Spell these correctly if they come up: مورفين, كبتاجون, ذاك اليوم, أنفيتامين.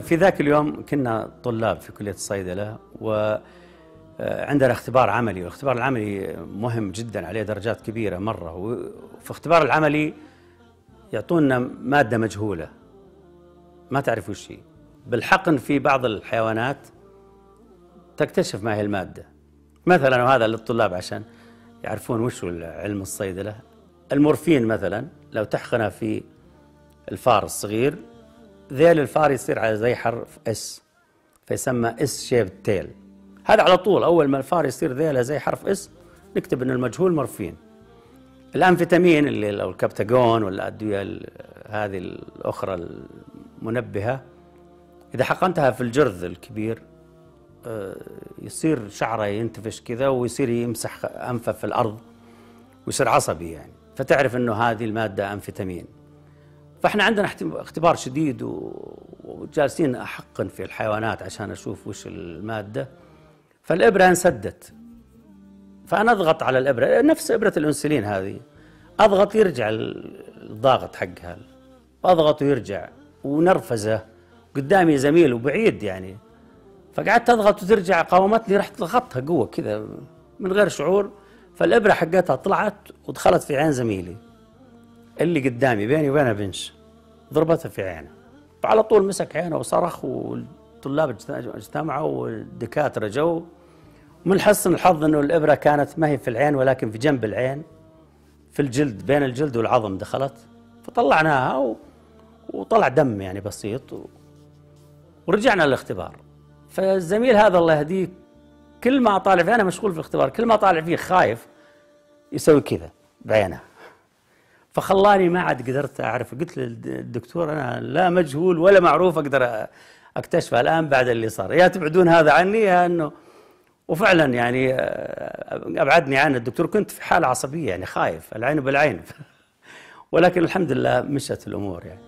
في ذاك اليوم كنا طلاب في كلية الصيدلة وعندنا اختبار عملي، والاختبار العملي مهم جدا، عليه درجات كبيرة مرة. وفي اختبار العملي يعطونا مادة مجهولة ما تعرف وش هي، بالحقن في بعض الحيوانات تكتشف ما هي المادة مثلا، وهذا للطلاب عشان يعرفون وش علم الصيدلة. المورفين مثلا لو تحقنه في الفار الصغير، ذيل الفار يصير على زي حرف اس فيسمى اس شيب تيل. هذا على طول اول ما الفار يصير ذيله زي حرف اس نكتب ان المجهول مورفين. الأنفيتامين اللي او الكبتاجون والادويه هذه الاخرى المنبهه، اذا حقنتها في الجرذ الكبير يصير شعره ينتفش كذا ويصير يمسح انفه في الارض ويصير عصبي يعني، فتعرف انه هذه الماده انفيتامين. فاحنا عندنا اختبار شديد وجالسين احقن في الحيوانات عشان اشوف وش الماده. فالابره انسدت، فانا اضغط على الابره نفس ابره الانسولين هذه، اضغط يرجع الضاغط حقها، اضغط ويرجع ونرفزه قدامي زميل وبعيد يعني، فقعدت اضغط وترجع قاومتني، رحت ضغطتها قوه كذا من غير شعور، فالابره حقتها طلعت ودخلت في عين زميلي اللي قدامي بيني وبينه بنش، ضربتها في عينه، فعلى طول مسك عينه وصرخ، والطلاب اجتمعوا والدكاتره جو. من حسن الحظ انه الابره كانت ما هي في العين ولكن في جنب العين، في الجلد، بين الجلد والعظم دخلت، فطلعناها وطلع دم يعني بسيط ورجعنا للاختبار. فالزميل هذا الله يهديه كل ما اطالع فيه، انا مشغول في الاختبار، كل ما اطالع فيه خايف يسوي كذا بعينه، فخلاني ما عاد قدرت اعرف. قلت للدكتور انا لا مجهول ولا معروف اقدر اكتشفه الان بعد اللي صار، يا تبعدون هذا عني يا انه. وفعلا يعني ابعدني عن الدكتور، كنت في حاله عصبيه يعني خايف، العين بالعين ولكن الحمد لله مشت الامور يعني.